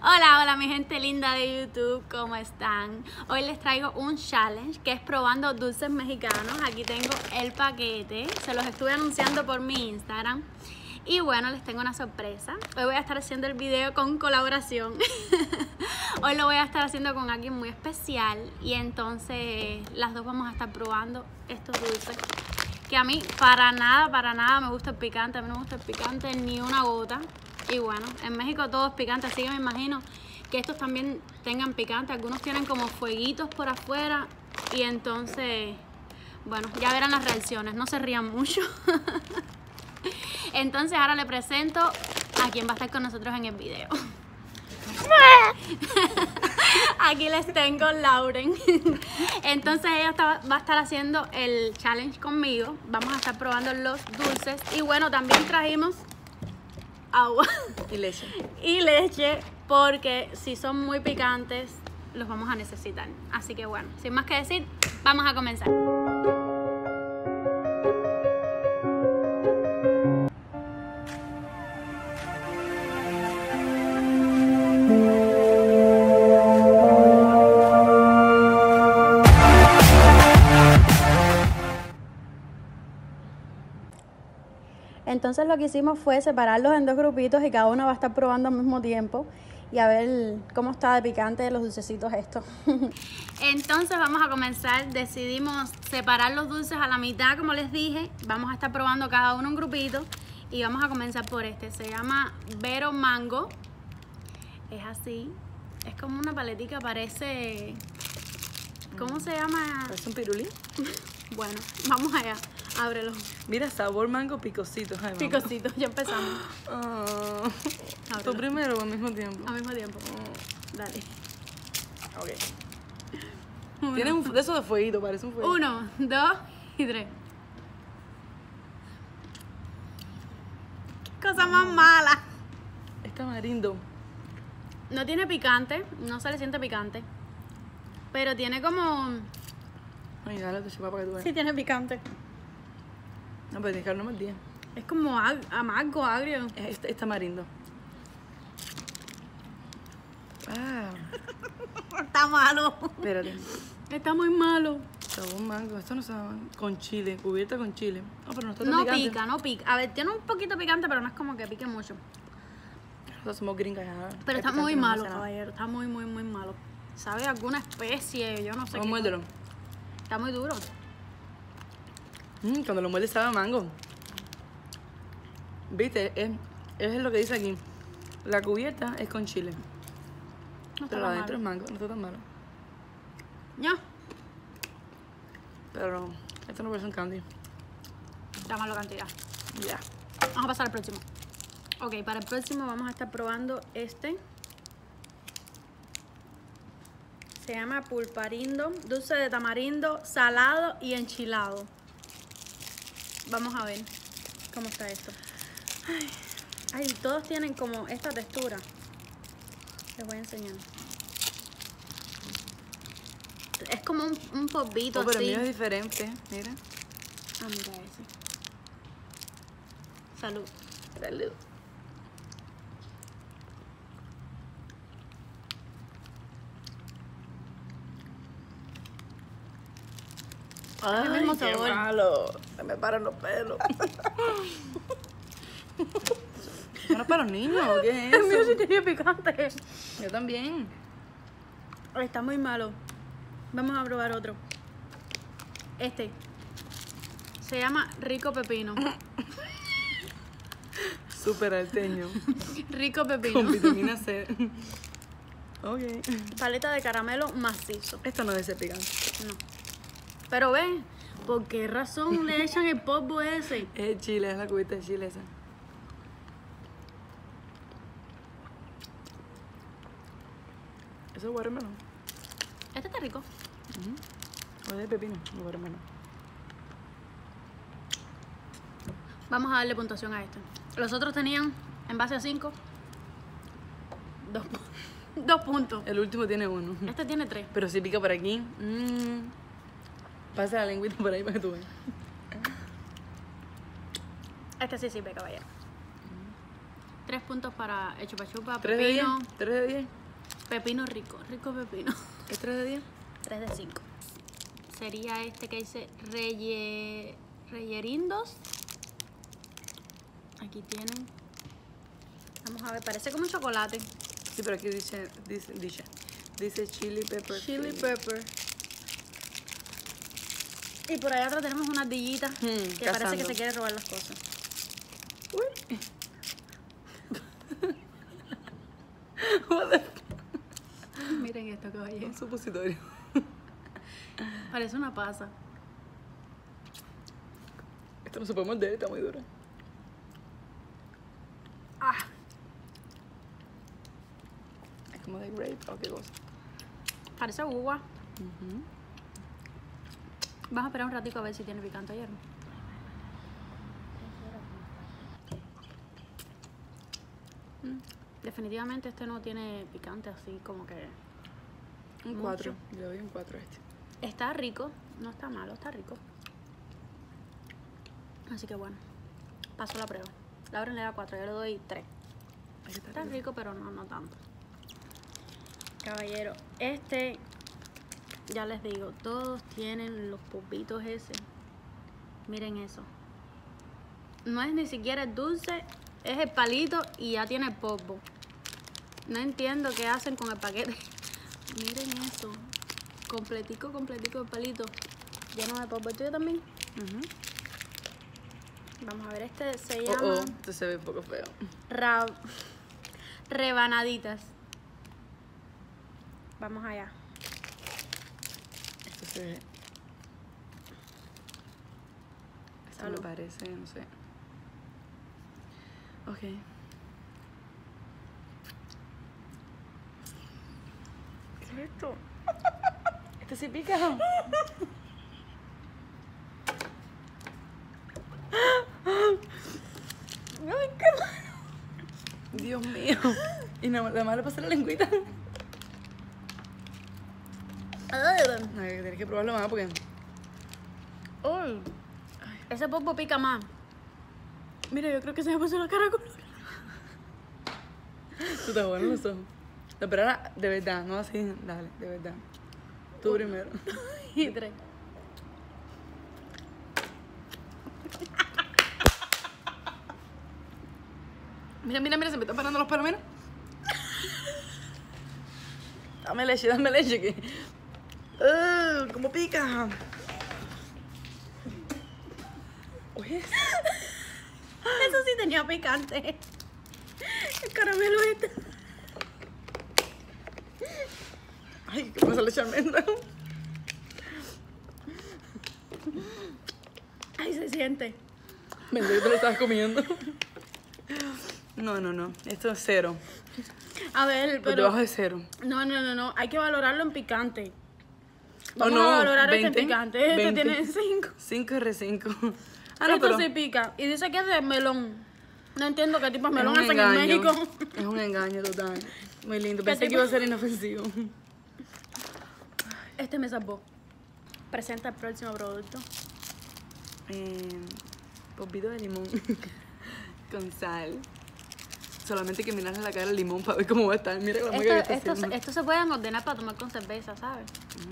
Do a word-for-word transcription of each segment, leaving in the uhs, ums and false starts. Hola, hola mi gente linda de YouTube, ¿cómo están? Hoy les traigo un challenge que es probando dulces mexicanos. Aquí tengo el paquete, se los estuve anunciando por mi Instagram. Y bueno, les tengo una sorpresa. Hoy voy a estar haciendo el video con colaboración. Hoy lo voy a estar haciendo con alguien muy especial. Y entonces las dos vamos a estar probando estos dulces. Que a mí para nada, para nada me gusta el picante. A mí no me gusta el picante ni una gota. Y bueno, en México todo es picante, así que me imagino que estos también tengan picante. Algunos tienen como fueguitos por afuera y entonces, bueno, ya verán las reacciones. No se rían mucho. Entonces ahora le presento a quien va a estar con nosotros en el video. Aquí les tengo Lauren. Entonces ella está, va a estar haciendo el challenge conmigo. Vamos a estar probando los dulces. Y bueno, también trajimos agua y leche. Y leche, porque si son muy picantes, los vamos a necesitar. Así que bueno, sin más que decir, vamos a comenzar. Entonces lo que hicimos fue separarlos en dos grupitos y cada uno va a estar probando al mismo tiempo y a ver cómo está de picante de los dulcecitos estos. Entonces vamos a comenzar, decidimos separar los dulces a la mitad como les dije, vamos a estar probando cada uno un grupito y vamos a comenzar por este, se llama Vero Mango, es así, es como una paletica, parece, ¿cómo se llama? ¿Es un pirulí? Bueno, vamos allá. Ábrelo. Mira, sabor mango picosito. Ay, picosito, ya empezamos. Oh. ¿Tú primero o al mismo tiempo? Al mismo tiempo. Oh. Dale. Ok. Tiene un de esos de fueguito, parece un fueguito. Uno, dos y tres. Qué cosa más mala. Es tamarindo. No tiene picante, no se le siente picante. Pero tiene como... Ay, dale, te chupa para que tú veas. Sí, tiene picante. No, pero tienes que darlo más día. Es como ag amargo, agrio. Es, es tamarindo. Ah. Está malo. Espérate. Está muy malo. Sabor mango. Esto no sabe. Con chile, cubierta con chile. No, pero no está tan no picante. No pica, no pica. A ver, tiene un poquito picante, pero no es como que pique mucho. Nosotros somos gringas. Ya. Pero está muy malo, caballero. Está muy, muy, muy malo. ¿Sabe alguna especie? Yo no sé. Vamos, muérdelo. Está muy duro. Mm, cuando lo muerde sabe a mango. ¿Viste? Es, es lo que dice aquí. La cubierta es con chile. No está pero tan adentro malo. Es mango. No está tan malo. ¿Ya? Pero esto no parece un candy. Está malo cantidad. Ya. Yeah. Vamos a pasar al próximo. Ok, para el próximo vamos a estar probando este. Se llama Pulparindo. Dulce de tamarindo, salado y enchilado. Vamos a ver cómo está esto. Ay, ay, todos tienen como esta textura. Les voy a enseñar. Es como un, un polvito, oh, pero así. Pero el mío es diferente, mira. Ah, mira ese. Salud. Salud. Ay, el mismo sabor. Qué malo. Se me paran los pelos. ¿Para para los niños? ¿Qué es eso? El mío sí tenía picante. Yo también. Está muy malo. Vamos a probar otro. Este. Se llama Rico Pepino. Súper alteño. Rico Pepino. Con vitamina C. Ok. Paleta de caramelo macizo. Esto no debe ser picante. No. Pero ven, ¿por qué razón le echan el polvo ese? Es el chile, es la cubierta de chile esa. Eso es watermelon. Este está rico. Uh-huh. O es de pepino, o watermelon. Vamos a darle puntuación a este. Los otros tenían, en base a cinco, dos, dos puntos. El último tiene uno. Este tiene tres. Pero si pica por aquí... Mmm. Pasa la lengüita por ahí para que tú veas. Este sí sirve, caballero. tres puntos para el chupa chupa. Pepino. tres de diez. Pepino rico, rico pepino. ¿Qué tres de diez? tres de cinco. Sería este que dice Reye... Reyerindos. Aquí tienen. Vamos a ver, parece como un chocolate. Sí, pero aquí dice, dice, dice, dice chili pepper. Chili chili. pepper. Y por allá atrás tenemos una ardillita hmm, que cazando. Parece que se quiere robar las cosas. Uy. Miren esto, caballero. Un supositorio. Parece una pasa. Esto no se puede morder, está muy dura. Ah. Es como de grape o qué cosa. Parece uva. Uh-huh. Vas a esperar un ratito a ver si tiene picante ayer. Mm. Definitivamente este no tiene picante así como que... Un cuatro. Le doy un cuatro a este. Está rico. No está malo, está rico. Así que bueno. Paso la prueba. Lauren le da cuatro, yo le doy tres. Está, está rico, rico, pero no, no tanto. Caballero, este... Ya les digo, todos tienen los pupitos ese. Miren eso. No es ni siquiera el dulce, es el palito y ya tiene el polvo. No entiendo qué hacen con el paquete. Miren eso. Completico, completico el palito. Lleno de polvo. ¿Tuyo también? Uh-huh. Vamos a ver, este se llama... Oh, oh, este se ve un poco feo. Ra... Rebanaditas. Vamos allá. Esto Salud. Me parece, no sé. Ok. ¿Qué es esto? ¿Esto sí pica? Ay, qué raro. Dios mío. Y nada más le pasé la lengüita. Tienes que probarlo más porque... Oh. Ese polvo pica más. Mira, yo creo que se me puso la cara color. Tú te bueno los ojos. No, pero ahora, de verdad, no así, dale, de verdad. Tú primero. Y tres. Mira, mira, mira, se me están parando los pelos, mira. Dame leche, dame leche que... Uh, ¿Cómo pica? Oye. Eso sí tenía picante. El caramelo este. Ay, ¿qué pasa leche almendra? Ay, se siente. Me enteré que te lo estabas comiendo. No, no, no. Esto es cero. A ver, pero... Por debajo de cero. No, no, no, no. Hay que valorarlo en picante. Vamos oh, no, a valorar veinte, este picante. Este veinte, tiene cinco. cinco R cinco. Ah, no, esto pero... sí pica. Y dice que es de melón. No entiendo qué tipo de melón hacen en México. Es un engaño total. Muy lindo. Pensé tipo... que iba a ser inofensivo. Este me salvó. Presenta el próximo producto. Eh, Polvito de limón. Con sal. Solamente que mirarle la cara al limón para ver cómo va a estar. Mira la esto, que esto, se, esto se pueden ordenar para tomar con cerveza, ¿sabes?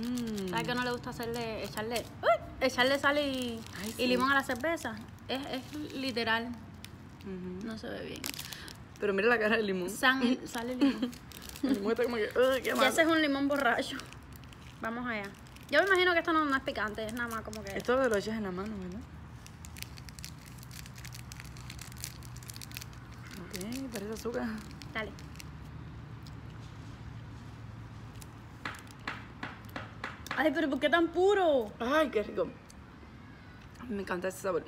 Mm. ¿Sabes que no le gusta hacerle, echarle, uh, echarle sal y, Ay, sí. y limón a la cerveza? Es, es literal. Uh-huh. No se ve bien. Pero mira la cara del limón. San, sale el limón. El limón está como que, uh, qué malo. Y ese es un limón borracho. Vamos allá. Yo me imagino que esto no, no es picante, es nada más como que... Esto lo echas en la mano, ¿verdad? Eh, parece azúcar. Dale. Ay, pero ¿por qué tan puro? Ay, qué rico. Me encanta ese sabor.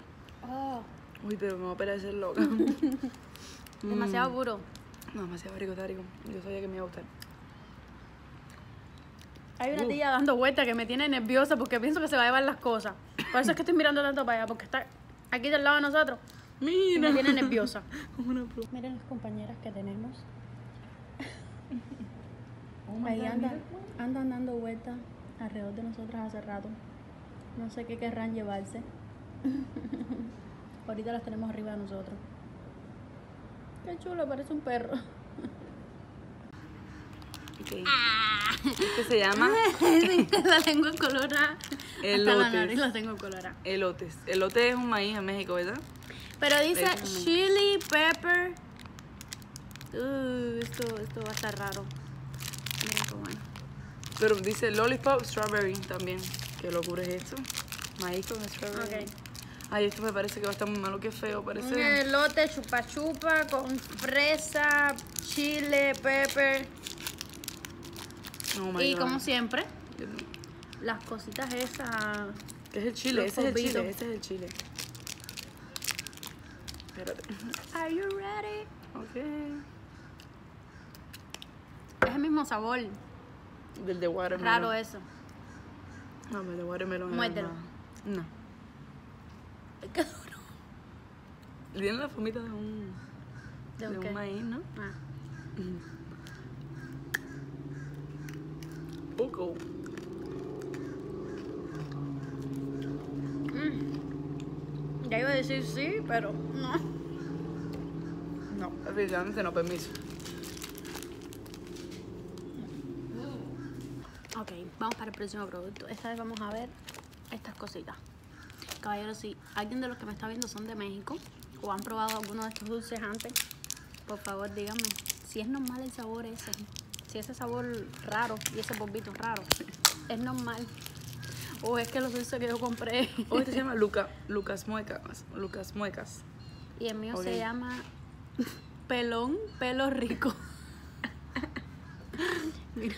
Oh. Uy, pero me va a parecer loca. Demasiado mm. puro. No, demasiado rico, está rico. Yo sabía que me iba a gustar. Hay una uh. tía dando vueltas que me tiene nerviosa porque pienso que se va a llevar las cosas. Por eso es que estoy mirando tanto para allá, porque está aquí del lado de nosotros. Mira. Me tiene nerviosa. Miren las compañeras que tenemos. Oh, ahí andan, andan dando vueltas alrededor de nosotras hace rato. No sé qué querrán llevarse. Ahorita las tenemos arriba de nosotros. Qué chulo, parece un perro. Okay. Ah. ¿Qué se llama? La tengo colorada. Elotes. La tengo colorada. Elotes. Elote es un maíz en México, ¿verdad? Pero dice chili pepper. Uh, esto, esto va a estar raro. Miren cómo es. Pero dice lollipop strawberry también. Qué locura es esto. Maíz con strawberry. Okay. Ay, esto me parece que va a estar muy malo, qué feo, parece. Un elote chupa chupa con fresa, chile, pepper. Oh, y God. Como siempre, las cositas esas. Es el chile, ese es el chile, ese es el chile. Espérate. Are you ready? Ok. Es el mismo sabor. Del de watermelon. Raro eso. No, el de watermelon. Muérdelo. No. Qué duro. Viene la fumita de un, de okay. un maíz, ¿no? Ah. Mm. Poco. Mm. Ya iba a decir sí, pero no. No, definitivamente no permiso. Ok, vamos para el próximo producto. Esta vez vamos a ver estas cositas. Caballeros, si alguien de los que me está viendo son de México o han probado alguno de estos dulces antes, por favor díganme si es normal el sabor ese, si ese sabor raro y ese polvito raro es normal o es que los dulces que yo compré. O este se llama Luca, Lucas Muecas, Lucas Muecas. Y el mío okay. se llama pelón pelo rico. Mira,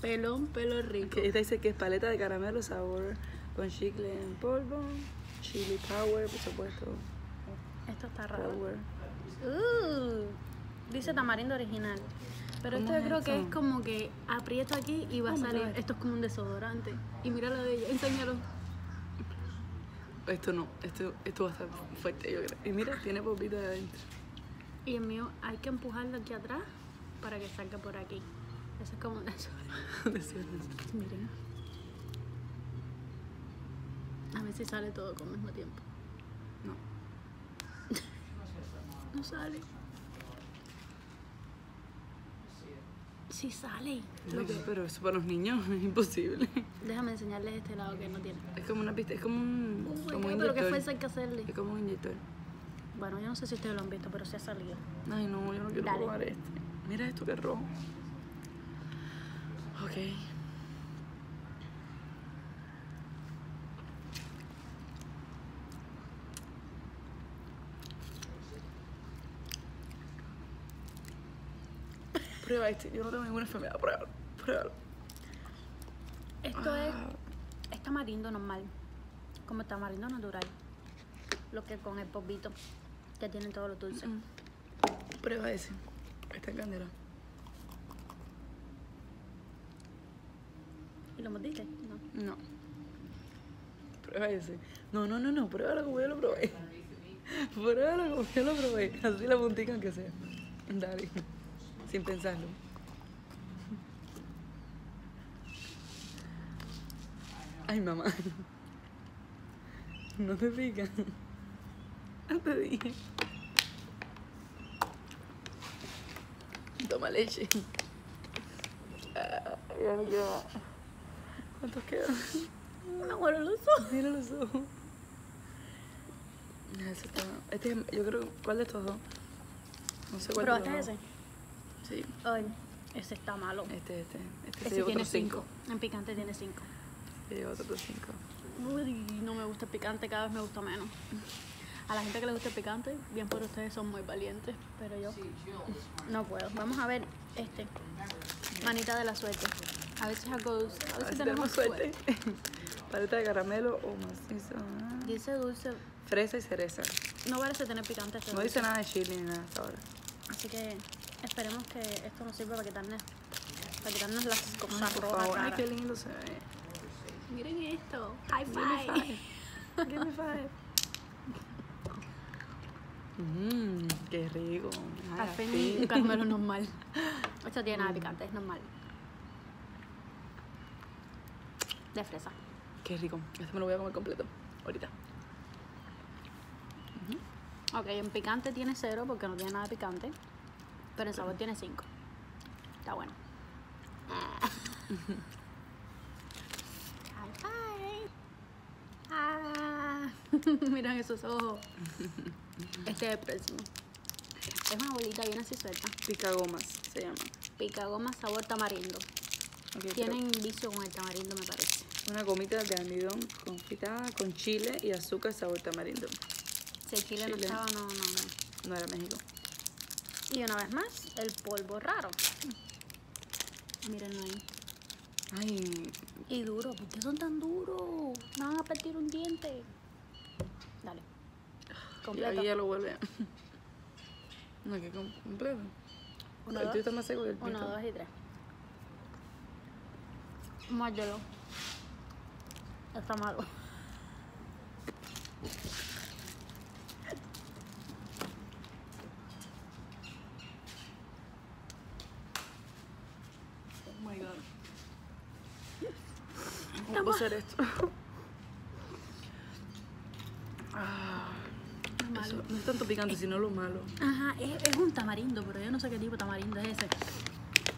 pelón pelo rico. Esta dice que es paleta de caramelo sabor con chicle en polvo. Chili power, por supuesto. Esto está raro. Uh, dice tamarindo original. Pero esto yo creo que es como que aprieto aquí y va a salir. Esto es como un desodorante. Y mira lo de ella, enséñalo. Esto no, esto, esto va a estar fuerte, yo creo. Y mira, tiene polvito de adentro. Y el mío hay que empujarlo aquí atrás para que salga por aquí. Eso es como un desodorante. Miren. A ver si sale todo con el mismo tiempo. No. No sale. Sí sale. No, que... Pero eso para los niños es imposible. Déjame enseñarles este lado que no tiene. Es como una pista, es como un, Uy, como un pero qué fuerza hay que hacerle. Es como un inyector. Bueno, yo no sé si ustedes lo han visto, pero sí ha salido. Ay no, yo no quiero Dale. probar este. Mira esto que es rojo. Ok. Prueba este, yo no tengo ninguna enfermedad, pruébalo, pruébalo. Esto ah. es, es tamarindo normal, como tamarindo natural, lo que con el polvito que tienen todos los dulces. Mm -mm. Prueba ese, está en candela. ¿Y lo mordiste? No. No. Prueba ese. No, no, no, no, pruébalo como yo lo probé. Pruébalo como yo lo probé, así la puntica aunque sea. Dale. Sin pensarlo. Ay, mamá. No te digas. No te dije. Toma leche. ¿Cuántos quedan? No, bueno, los ojos. Mira los ojos. Este, yo creo, ¿cuál de estos dos? No sé cuál de estos dos. ¿Probaste ese? Sí. Ay, ese está malo. Este, este. Este ese tiene cinco. En picante tiene cinco. Llevo otro cinco. Uy, no me gusta el picante, cada vez me gusta menos. A la gente que le gusta el picante, bien por ustedes, son muy valientes. Pero yo no puedo. Vamos a ver este. Manita de la suerte. A ver si, a ver si tenemos suerte. Paleta de caramelo o más. Dice dulce. Fresa y cereza. No parece tener picante. No dice nada de chile ni nada hasta ahora. Así que... Esperemos que esto nos sirva para quitarnos, para quitarnos las cosas por rojas. Favor. Ay, qué lindo se ve. Miren esto. High five. Give me five. Mmm, qué rico. Al fin un caramelo normal. Esto tiene nada de picante, es normal. De fresa. Qué rico. Esto me lo voy a comer completo. Ahorita. Ok, en picante tiene cero porque no tiene nada de picante, pero en sabor tiene cinco. Está bueno. Ah, miren esos ojos. Este es el próximo. Es una bolita bien así suelta. Picagomas se llama. Picagomas sabor tamarindo. Okay, tienen vicio con el tamarindo, me parece. Una gomita de almidón confitada con chile y azúcar sabor tamarindo. Si el chile, chile. no estaba, no, no, no. No era México. Y una vez más, el polvo raro. Mírenlo ahí. Ay. Y duro. ¿Por qué son tan duros? Me van a partir un diente. Dale. Completo. Y ahí ya lo vuelve. No, que completo. Uno, el tuyo está más seco que el pico. Uno, dos y tres. Muérdelo. Está malo. Oh my God. ¿Cómo puedo hacer esto? Ah, eso no es tanto picante, es, sino lo malo. Ajá, es, es un tamarindo, pero yo no sé qué tipo de tamarindo es ese.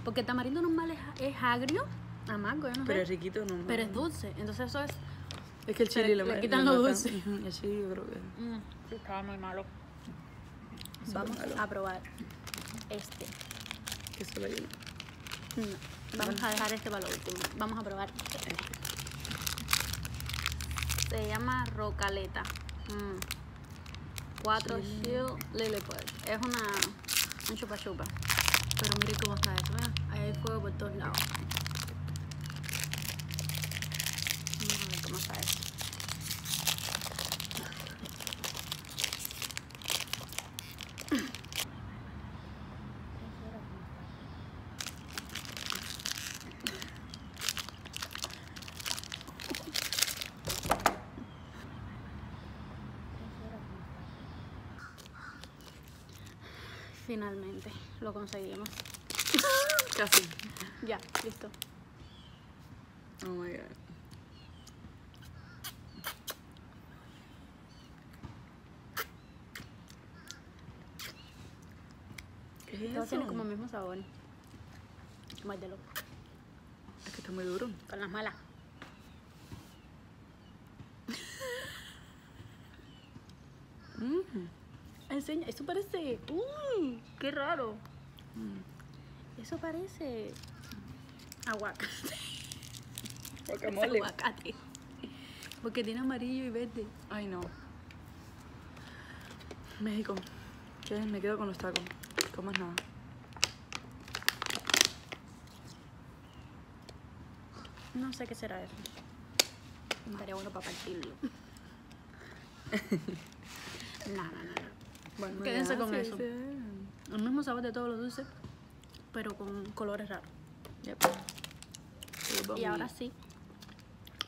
Porque el tamarindo normal es, es agrio, amargo, yo no sé. Pero es riquito normal. Pero es dulce, entonces eso es... Es que el chile le, le quitan lo dulce. El chile yo creo que... Mm, estaba muy malo. Eso Vamos malo. a probar este. ¿Qué se lo llena? No. Vamos a dejar este para lo último. Vamos a probar este. Se llama rocaleta. Cuatro mm. Shield Lilliput. Es una... un chupa chupa. Pero mire cómo está esto, ¿verdad? Ahí hay fuego por todos lados. Vamos a ver cómo está esto. Finalmente lo conseguimos. Casi. Ya, listo. Oh my God. ¿Qué es eso? Tiene como el mismo sabor. Muérdelo. Es que está muy duro. Con las malas. Mmm. Enseña, eso parece... ¡Uy! ¡Qué raro! Mm. Eso parece... aguacate. Guacamole. Aguacate. Porque tiene amarillo y verde. Ay, no. México. ¿Qué? Me quedo con los tacos. Como es nada. No sé qué será eso. No. Estaría bueno para partirlo. No, no, no. Bueno, quédense con eso. El mismo sabor de todos los dulces, pero con colores raros. Yep. Y, y ahora sí,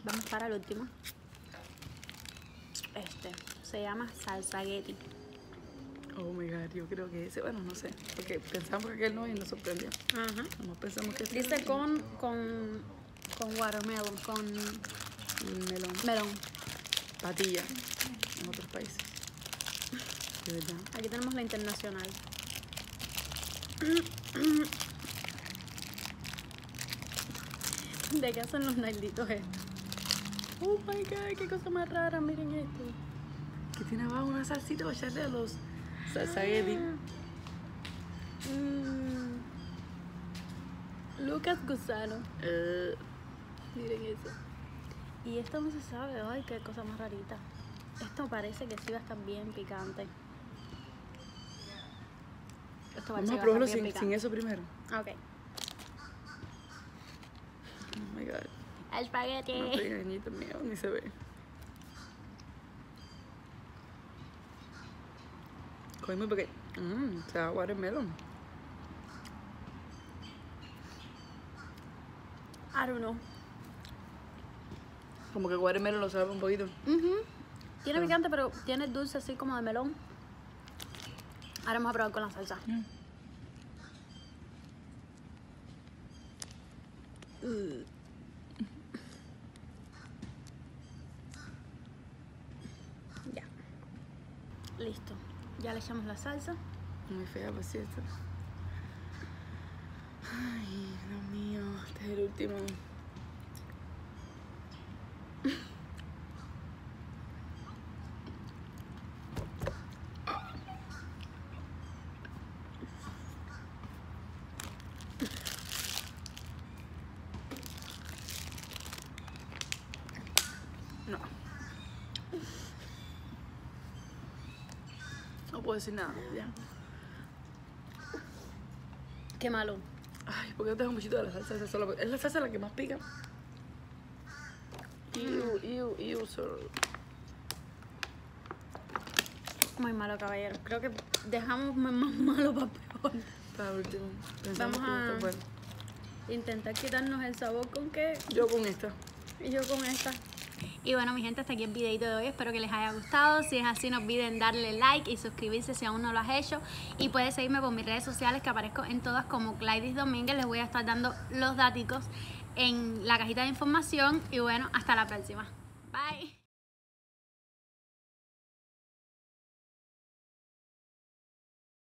vamos para el último. Este se llama Salsagheti. Oh my God, yo creo que ese, bueno, no sé. Porque pensamos que él no y nos sorprendió. Ajá. No pensamos que dice este con, no. con, con watermelon, con melón. Melón. Patilla, en otros países. De verdad. Aquí tenemos la internacional. ¿De qué hacen los nailditos estos? Oh my God, qué cosa más rara, miren esto. Que tiene abajo una salsita para echarle a los salsagheti. Ah. Mm. Lucas Gusano. Uh. Miren eso. Y esto no se sabe, ay, qué cosa más rarita. Esto parece que sí va a estar bien picante. Esto Vamos a probarlo sin, sin eso primero. Ok. Oh my God. El espagueti. No pequeñito mío, ni se ve. Cogí muy pequeño. Mmm, se va watermelon. I don't know. Como que watermelon lo sabe un poquito. Uh-huh. Tiene picante, pero tiene dulce así como de melón. Ahora vamos a probar con la salsa. Mm. Uh. Ya. Listo. Ya le echamos la salsa. Muy fea, por cierto. Ay, Dios mío, este es el último. No. No puedo decir nada, ya. Qué malo. Ay, ¿por qué no te dejo muchito de la salsa esa sola? Es la salsa la que más pica. Iu, iu, iu, solo. Muy malo, caballero. Creo que dejamos más malo para peor. Para último. Pensamos Vamos a bueno. intentar quitarnos el sabor con que... Yo con esta. Y yo con esta. Y bueno, mi gente, hasta aquí el videito de hoy. Espero que les haya gustado. Si es así, no olviden darle like y suscribirse si aún no lo has hecho. Y puedes seguirme por mis redes sociales, que aparezco en todas como Claydis Dominguez. Les voy a estar dando los daticos en la cajita de información. Y bueno, hasta la próxima. Bye.